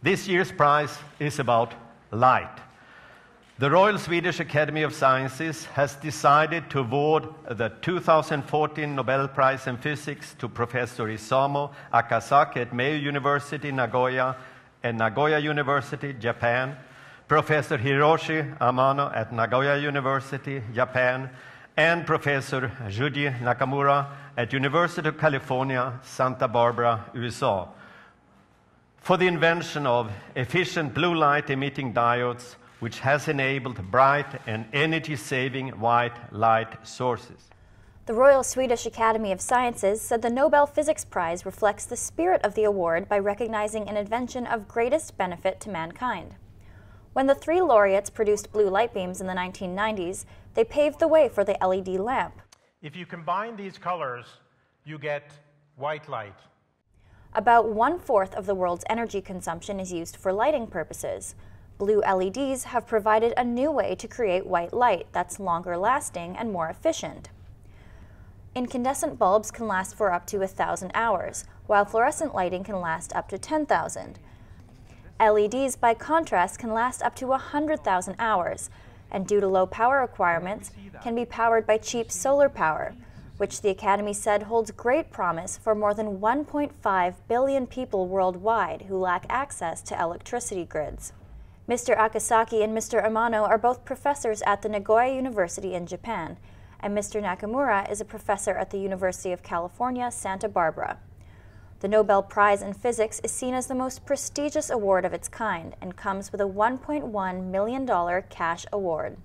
This year's prize is about light. The Royal Swedish Academy of Sciences has decided to award the 2014 Nobel Prize in Physics to Professor Isamu Akasaki at Meijo University, Nagoya, and Nagoya University, Japan, Professor Hiroshi Amano at Nagoya University, Japan, and Professor Shuji Nakamura at University of California, Santa Barbara, USA, for the invention of efficient blue light emitting diodes, which has enabled bright and energy-saving white light sources. The Royal Swedish Academy of Sciences said the Nobel Physics Prize reflects the spirit of the award by recognizing an invention of greatest benefit to mankind. When the three laureates produced blue light beams in the 1990s, they paved the way for the LED lamp. If you combine these colors, you get white light. About 1/4 of the world's energy consumption is used for lighting purposes. Blue LEDs have provided a new way to create white light that's longer lasting and more efficient. Incandescent bulbs can last for up to 1,000 hours, while fluorescent lighting can last up to 10,000. LEDs, by contrast, can last up to 100,000 hours, and due to low power requirements, can be powered by cheap solar power, which the Academy said holds great promise for more than 1.5 billion people worldwide who lack access to electricity grids. Mr. Akasaki and Mr. Amano are both professors at the Nagoya University in Japan, and Mr. Nakamura is a professor at the University of California, Santa Barbara. The Nobel Prize in Physics is seen as the most prestigious award of its kind and comes with a $1.1 million cash award.